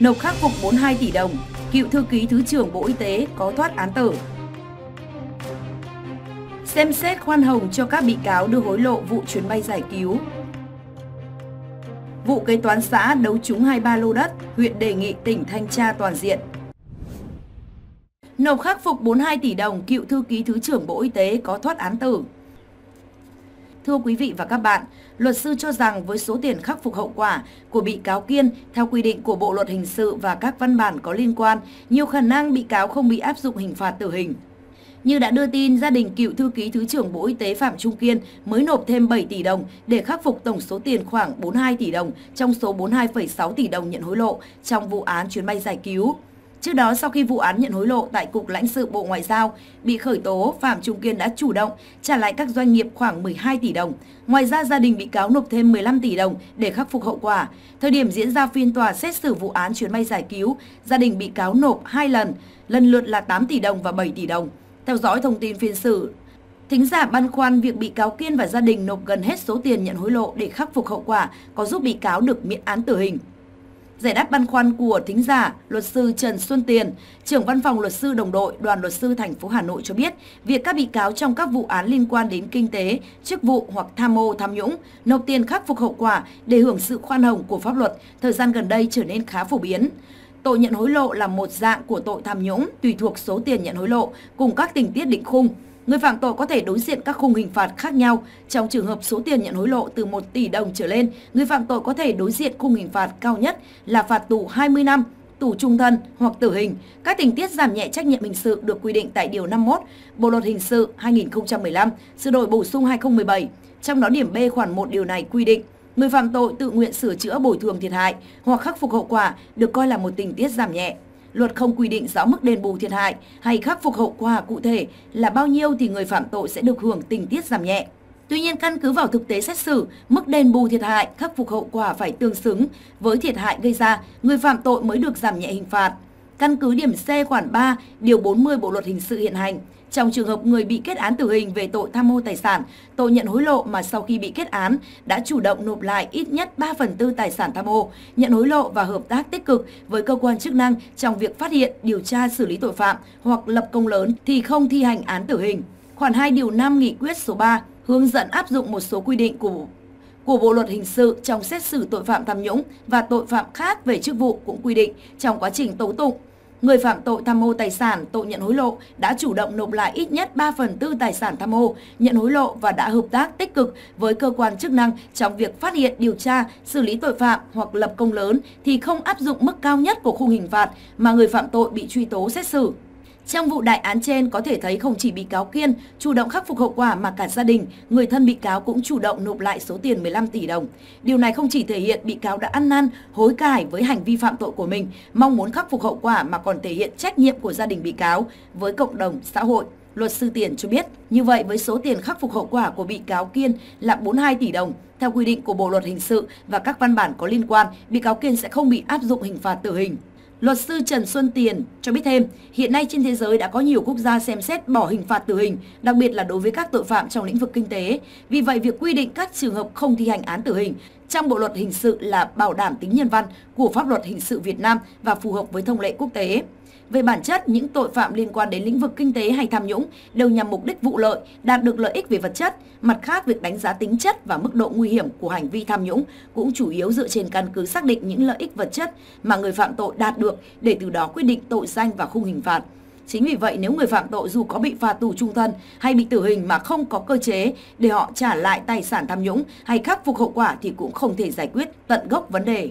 nộp khắc phục 42 tỷ đồng, cựu thư ký Thứ trưởng Bộ Y tế có thoát án tử. Xem xét khoan hồng cho các bị cáo đưa hối lộ vụ chuyến bay giải cứu. Vụ kế toán xã đấu trúng 23 lô đất, huyện đề nghị tỉnh thanh tra toàn diện. Nộp khắc phục 42 tỷ đồng, cựu thư ký Thứ trưởng Bộ Y tế có thoát án tử. Thưa quý vị và các bạn, luật sư cho rằng với số tiền khắc phục hậu quả của bị cáo Kiên theo quy định của Bộ Luật Hình sự và các văn bản có liên quan, nhiều khả năng bị cáo không bị áp dụng hình phạt tử hình. Như đã đưa tin, gia đình cựu thư ký Thứ trưởng Bộ Y tế Phạm Trung Kiên mới nộp thêm 7 tỷ đồng để khắc phục tổng số tiền khoảng 42 tỷ đồng trong số 42,6 tỷ đồng nhận hối lộ trong vụ án chuyến bay giải cứu. Trước đó, sau khi vụ án nhận hối lộ tại Cục Lãnh sự Bộ Ngoại giao bị khởi tố, Phạm Trung Kiên đã chủ động trả lại các doanh nghiệp khoảng 12 tỷ đồng. Ngoài ra, gia đình bị cáo nộp thêm 15 tỷ đồng để khắc phục hậu quả. Thời điểm diễn ra phiên tòa xét xử vụ án chuyến bay giải cứu, gia đình bị cáo nộp 2 lần, lần lượt là 8 tỷ đồng và 7 tỷ đồng. Theo dõi thông tin phiên xử, thính giả băn khoăn việc bị cáo Kiên và gia đình nộp gần hết số tiền nhận hối lộ để khắc phục hậu quả có giúp bị cáo được miễn án tử hình. Giải đáp băn khoăn của thính giả, luật sư Trần Xuân Tiền, trưởng văn phòng luật sư Đồng đội, Đoàn luật sư thành phố Hà Nội cho biết, việc các bị cáo trong các vụ án liên quan đến kinh tế, chức vụ hoặc tham ô tham nhũng nộp tiền khắc phục hậu quả để hưởng sự khoan hồng của pháp luật thời gian gần đây trở nên khá phổ biến. Tội nhận hối lộ là một dạng của tội tham nhũng, tùy thuộc số tiền nhận hối lộ cùng các tình tiết định khung. Người phạm tội có thể đối diện các khung hình phạt khác nhau. Trong trường hợp số tiền nhận hối lộ từ 1 tỷ đồng trở lên, người phạm tội có thể đối diện khung hình phạt cao nhất là phạt tù 20 năm, tù chung thân hoặc tử hình. Các tình tiết giảm nhẹ trách nhiệm hình sự được quy định tại Điều 51 Bộ Luật Hình sự 2015, sửa đổi bổ sung 2017. Trong đó điểm B khoản 1 điều này quy định, người phạm tội tự nguyện sửa chữa bồi thường thiệt hại hoặc khắc phục hậu quả được coi là một tình tiết giảm nhẹ. Luật không quy định rõ mức đền bù thiệt hại hay khắc phục hậu quả cụ thể là bao nhiêu thì người phạm tội sẽ được hưởng tình tiết giảm nhẹ. Tuy nhiên, căn cứ vào thực tế xét xử, mức đền bù thiệt hại, khắc phục hậu quả phải tương xứng với thiệt hại gây ra, người phạm tội mới được giảm nhẹ hình phạt. Căn cứ điểm C khoản 3, điều 40 Bộ Luật Hình sự hiện hành, trong trường hợp người bị kết án tử hình về tội tham ô tài sản, tội nhận hối lộ mà sau khi bị kết án đã chủ động nộp lại ít nhất 3/4 tài sản tham ô, nhận hối lộ và hợp tác tích cực với cơ quan chức năng trong việc phát hiện, điều tra, xử lý tội phạm hoặc lập công lớn thì không thi hành án tử hình. Khoản 2 điều 5 Nghị quyết số 3 hướng dẫn áp dụng một số quy định của Bộ Luật Hình sự trong xét xử tội phạm tham nhũng và tội phạm khác về chức vụ, cũng quy định trong quá trình tố tụng, người phạm tội tham ô tài sản, tội nhận hối lộ đã chủ động nộp lại ít nhất 3/4 tài sản tham ô, nhận hối lộ và đã hợp tác tích cực với cơ quan chức năng trong việc phát hiện, điều tra, xử lý tội phạm hoặc lập công lớn thì không áp dụng mức cao nhất của khung hình phạt mà người phạm tội bị truy tố xét xử. Trong vụ đại án trên có thể thấy không chỉ bị cáo Kiên chủ động khắc phục hậu quả mà cả gia đình, người thân bị cáo cũng chủ động nộp lại số tiền 15 tỷ đồng. Điều này không chỉ thể hiện bị cáo đã ăn năn, hối cải với hành vi phạm tội của mình, mong muốn khắc phục hậu quả mà còn thể hiện trách nhiệm của gia đình bị cáo với cộng đồng, xã hội. Luật sư Tiền cho biết, như vậy với số tiền khắc phục hậu quả của bị cáo Kiên là 42 tỷ đồng, theo quy định của Bộ Luật Hình sự và các văn bản có liên quan, bị cáo Kiên sẽ không bị áp dụng hình phạt tử hình. Luật sư Trần Xuân Tiền cho biết thêm, hiện nay trên thế giới đã có nhiều quốc gia xem xét bỏ hình phạt tử hình, đặc biệt là đối với các tội phạm trong lĩnh vực kinh tế. Vì vậy, việc quy định các trường hợp không thi hành án tử hình trong Bộ Luật Hình sự là bảo đảm tính nhân văn của pháp luật hình sự Việt Nam và phù hợp với thông lệ quốc tế. Về bản chất, những tội phạm liên quan đến lĩnh vực kinh tế hay tham nhũng đều nhằm mục đích vụ lợi, đạt được lợi ích về vật chất. Mặt khác, việc đánh giá tính chất và mức độ nguy hiểm của hành vi tham nhũng cũng chủ yếu dựa trên căn cứ xác định những lợi ích vật chất mà người phạm tội đạt được để từ đó quyết định tội danh và khung hình phạt. Chính vì vậy, nếu người phạm tội dù có bị phạt tù chung thân hay bị tử hình mà không có cơ chế để họ trả lại tài sản tham nhũng hay khắc phục hậu quả thì cũng không thể giải quyết tận gốc vấn đề.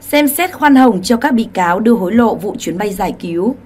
Xem xét khoan hồng cho các bị cáo đưa hối lộ vụ chuyến bay giải cứu.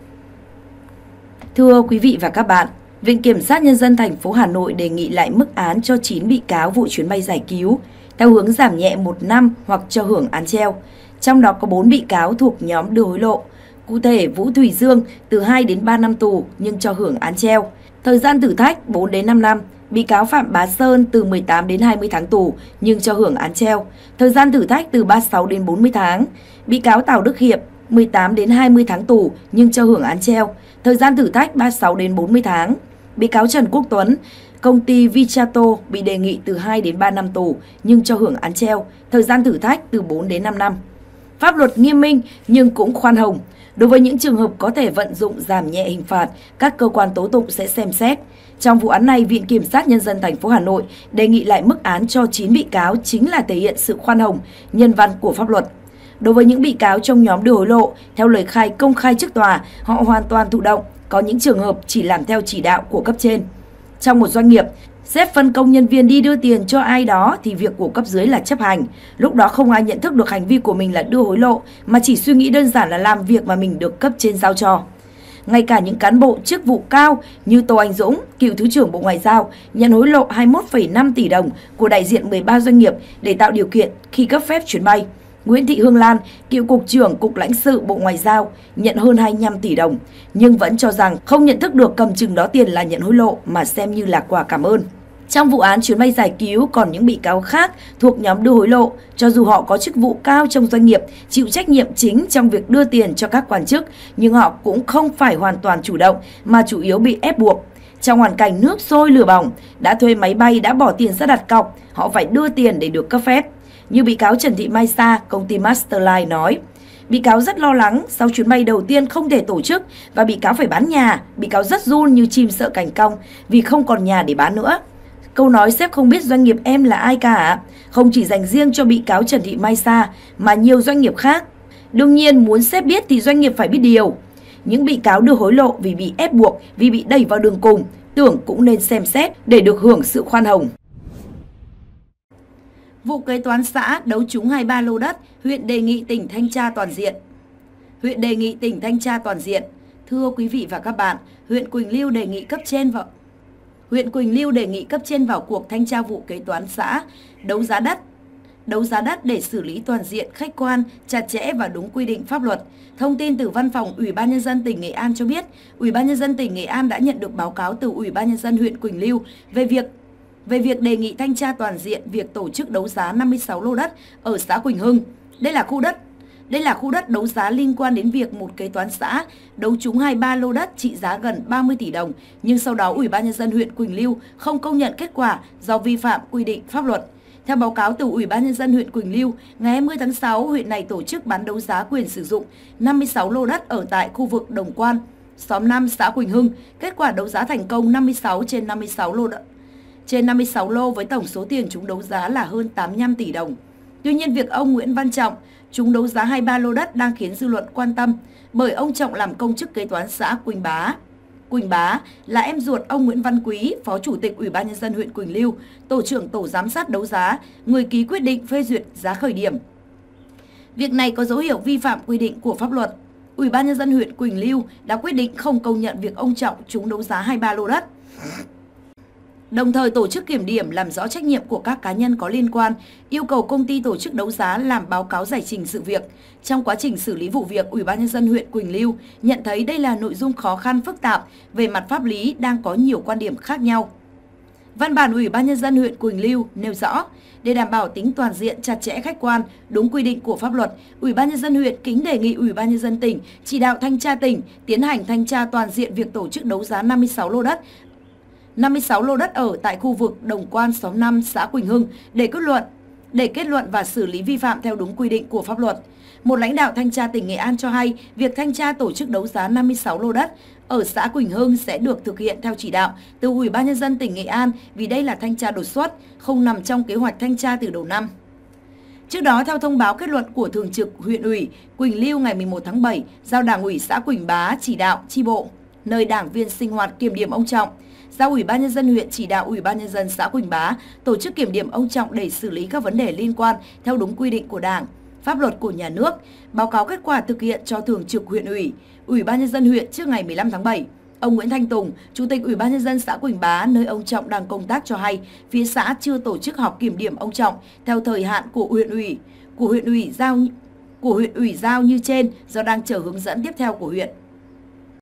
Thưa quý vị và các bạn, Viện Kiểm sát Nhân dân thành phố Hà Nội đề nghị lại mức án cho 9 bị cáo vụ chuyến bay giải cứu, theo hướng giảm nhẹ 1 năm hoặc cho hưởng án treo. Trong đó có 4 bị cáo thuộc nhóm đưa hối lộ. Cụ thể, Vũ Thủy Dương từ 2 đến 3 năm tù nhưng cho hưởng án treo. Thời gian thử thách 4 đến 5 năm. Bị cáo Phạm Bá Sơn từ 18 đến 20 tháng tù nhưng cho hưởng án treo. Thời gian thử thách từ 36 đến 40 tháng. Bị cáo Tào Đức Hiệp 18 đến 20 tháng tù nhưng cho hưởng án treo. Thời gian thử thách 36 đến 40 tháng. Bị cáo Trần Quốc Tuấn, công ty Vichato bị đề nghị từ 2 đến 3 năm tù nhưng cho hưởng án treo. Thời gian thử thách từ 4 đến 5 năm. pháp luật nghiêm minh nhưng cũng khoan hồng. Đối với những trường hợp có thể vận dụng giảm nhẹ hình phạt, các cơ quan tố tụng sẽ xem xét. Trong vụ án này, Viện Kiểm sát Nhân dân thành phố Hà Nội đề nghị lại mức án cho 9 bị cáo chính là thể hiện sự khoan hồng, nhân văn của pháp luật. Đối với những bị cáo trong nhóm đưa hối lộ, theo lời khai công khai trước tòa, họ hoàn toàn thụ động, có những trường hợp chỉ làm theo chỉ đạo của cấp trên. Trong một doanh nghiệp, sếp phân công nhân viên đi đưa tiền cho ai đó thì việc của cấp dưới là chấp hành. Lúc đó không ai nhận thức được hành vi của mình là đưa hối lộ mà chỉ suy nghĩ đơn giản là làm việc mà mình được cấp trên giao cho. Ngay cả những cán bộ chức vụ cao như Tô Anh Dũng, cựu Thứ trưởng Bộ Ngoại giao, nhận hối lộ 21,5 tỷ đồng của đại diện 13 doanh nghiệp để tạo điều kiện khi cấp phép chuyến bay. Nguyễn Thị Hương Lan, cựu Cục trưởng Cục lãnh sự Bộ Ngoại giao, nhận hơn 25 tỷ đồng, nhưng vẫn cho rằng không nhận thức được cầm chừng đó tiền là nhận hối lộ mà xem như là quà cảm ơn. Trong vụ án chuyến bay giải cứu, còn những bị cáo khác thuộc nhóm đưa hối lộ, cho dù họ có chức vụ cao trong doanh nghiệp, chịu trách nhiệm chính trong việc đưa tiền cho các quan chức, nhưng họ cũng không phải hoàn toàn chủ động mà chủ yếu bị ép buộc. Trong hoàn cảnh nước sôi lửa bỏng, đã thuê máy bay, đã bỏ tiền ra đặt cọc, họ phải đưa tiền để được cấp phép. Như bị cáo Trần Thị Mai Sa, công ty Masterline nói, bị cáo rất lo lắng sau chuyến bay đầu tiên không thể tổ chức và bị cáo phải bán nhà, bị cáo rất run như chim sợ cành cong vì không còn nhà để bán nữa. Câu nói sếp không biết doanh nghiệp em là ai cả, không chỉ dành riêng cho bị cáo Trần Thị Mai Sa mà nhiều doanh nghiệp khác. Đương nhiên muốn sếp biết thì doanh nghiệp phải biết điều. Những bị cáo đưa hối lộ vì bị ép buộc, vì bị đẩy vào đường cùng, tưởng cũng nên xem xét để được hưởng sự khoan hồng. Vụ kế toán xã đấu trúng 23 lô đất, huyện đề nghị tỉnh thanh tra toàn diện. Huyện đề nghị tỉnh thanh tra toàn diện. Thưa quý vị và các bạn, huyện Quỳnh Lưu đề nghị cấp trên vào cuộc thanh tra vụ kế toán xã đấu giá đất để xử lý toàn diện, khách quan, chặt chẽ và đúng quy định pháp luật. Thông tin từ Văn phòng Ủy ban Nhân dân tỉnh Nghệ An cho biết, Ủy ban Nhân dân tỉnh Nghệ An đã nhận được báo cáo từ Ủy ban Nhân dân huyện Quỳnh Lưu về việc đề nghị thanh tra toàn diện việc tổ chức đấu giá 56 lô đất ở xã Quỳnh Hưng. Đây là khu đất đấu giá liên quan đến việc một kế toán xã đấu trúng 23 lô đất trị giá gần 30 tỷ đồng, nhưng sau đó Ủy ban Nhân dân huyện Quỳnh Lưu không công nhận kết quả do vi phạm quy định pháp luật. Theo báo cáo từ Ủy ban Nhân dân huyện Quỳnh Lưu, ngày 20 tháng 6, huyện này tổ chức bán đấu giá quyền sử dụng 56 lô đất ở tại khu vực Đồng Quan, xóm 5, xã Quỳnh Hưng. Kết quả đấu giá thành công 56 lô với tổng số tiền trúng đấu giá là hơn 85 tỷ đồng. Tuy nhiên, việc ông Nguyễn Văn Trọng trúng đấu giá 23 lô đất đang khiến dư luận quan tâm bởi ông Trọng làm công chức kế toán xã Quỳnh Bá. Quỳnh Bá là em ruột ông Nguyễn Văn Quý, Phó Chủ tịch Ủy ban Nhân dân huyện Quỳnh Lưu, Tổ trưởng Tổ giám sát đấu giá, người ký quyết định phê duyệt giá khởi điểm. Việc này có dấu hiệu vi phạm quy định của pháp luật. Ủy ban Nhân dân huyện Quỳnh Lưu đã quyết định không công nhận việc ông Trọng trúng đấu giá 23 lô đất, đồng thời tổ chức kiểm điểm làm rõ trách nhiệm của các cá nhân có liên quan, yêu cầu công ty tổ chức đấu giá làm báo cáo giải trình sự việc. Trong quá trình xử lý vụ việc, Ủy ban Nhân dân huyện Quỳnh Lưu nhận thấy đây là nội dung khó khăn, phức tạp, về mặt pháp lý đang có nhiều quan điểm khác nhau. Văn bản Ủy ban Nhân dân huyện Quỳnh Lưu nêu rõ, để đảm bảo tính toàn diện, chặt chẽ, khách quan, đúng quy định của pháp luật, Ủy ban Nhân dân huyện kính đề nghị Ủy ban Nhân dân tỉnh chỉ đạo thanh tra tỉnh tiến hành thanh tra toàn diện việc tổ chức đấu giá 56 lô đất ở tại khu vực Đồng Quan, xóm 5, xã Quỳnh Hưng để kết luận và xử lý vi phạm theo đúng quy định của pháp luật. Một lãnh đạo thanh tra tỉnh Nghệ An cho hay, việc thanh tra tổ chức đấu giá 56 lô đất ở xã Quỳnh Hưng sẽ được thực hiện theo chỉ đạo từ Ủy ban Nhân dân tỉnh Nghệ An vì đây là thanh tra đột xuất, không nằm trong kế hoạch thanh tra từ đầu năm. Trước đó, theo thông báo kết luận của Thường trực huyện ủy Quỳnh Lưu ngày 11 tháng 7, giao Đảng ủy xã Quỳnh Bá chỉ đạo chi bộ, nơi đảng viên sinh hoạt, kiểm điểm ông Trọng. Giao Ủy ban Nhân dân huyện chỉ đạo Ủy ban Nhân dân xã Quỳnh Bá tổ chức kiểm điểm ông Trọng để xử lý các vấn đề liên quan theo đúng quy định của Đảng, pháp luật của nhà nước, báo cáo kết quả thực hiện cho Thường trực huyện ủy, Ủy ban Nhân dân huyện trước ngày 15 tháng 7. Ông Nguyễn Thanh Tùng, Chủ tịch Ủy ban Nhân dân xã Quỳnh Bá, nơi ông Trọng đang công tác cho hay, phía xã chưa tổ chức họp kiểm điểm ông Trọng theo thời hạn của huyện ủy giao như trên do đang chờ hướng dẫn tiếp theo của huyện.